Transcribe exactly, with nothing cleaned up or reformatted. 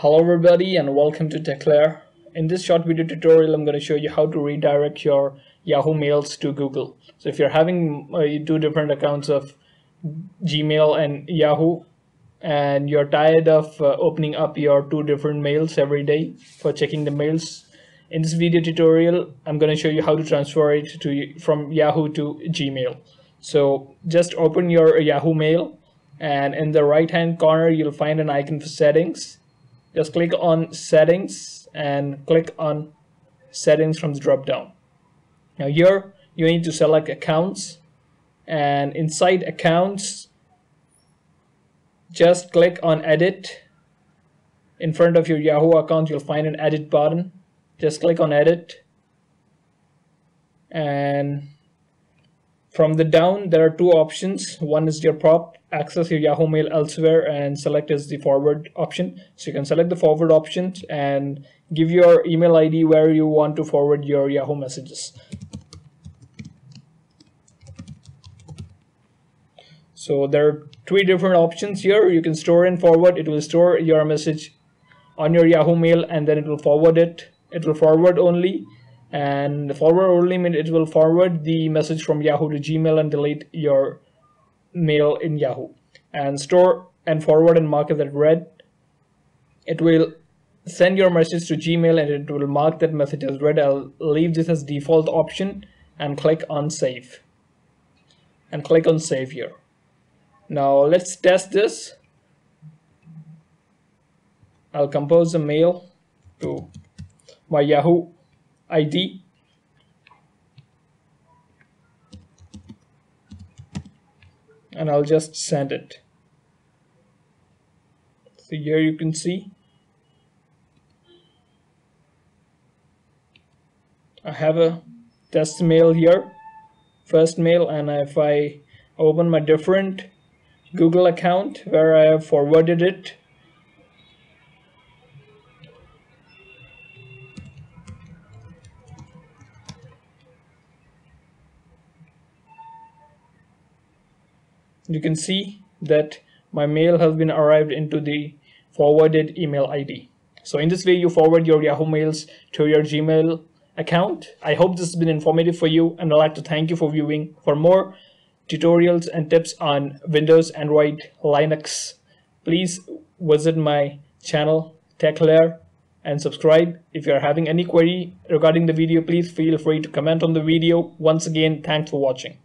Hello everybody and welcome to TechLair. In this short video tutorial, I'm going to show you how to redirect your Yahoo mails to Google. So if you're having uh, two different accounts of Gmail and Yahoo, and you're tired of uh, opening up your two different mails every day for checking the mails, in this video tutorial, I'm going to show you how to transfer it to from Yahoo to Gmail. So just open your Yahoo mail, and in the right hand corner, you'll find an icon for settings. Just click on settings and click on settings from the drop down. Now here you need to select accounts, and inside accounts just click on edit. In front of your Yahoo account you'll find an edit button. Just click on edit, and from the down there are two options. One is your prop, access your Yahoo mail elsewhere, and select is the forward option. So you can select the forward option and give your email I D where you want to forward your Yahoo messages. So there are three different options here. You can store and forward. It will store your message on your Yahoo mail and then it will forward it. It will forward only, and the forward only means it will forward the message from Yahoo to Gmail and delete your mail in Yahoo. And store and forward and mark it as read. It will send your message to Gmail and it will mark that message as read. I'll leave this as default option and click on save, and click on save here. Now let's test this. I'll compose a mail to my Yahoo I D. And I'll just send it. So here you can see I have a test mail here, first mail, and if I open my different Google account where I have forwarded it, you can see that my mail has been arrived into the forwarded email I D. So in this way you forward your Yahoo mails to your Gmail account. I hope this has been informative for you, and I'd like to thank you for viewing. For more tutorials and tips on Windows, Android, Linux, please visit my channel TechLair and subscribe. If you are having any query regarding the video, please feel free to comment on the video. Once again, thanks for watching.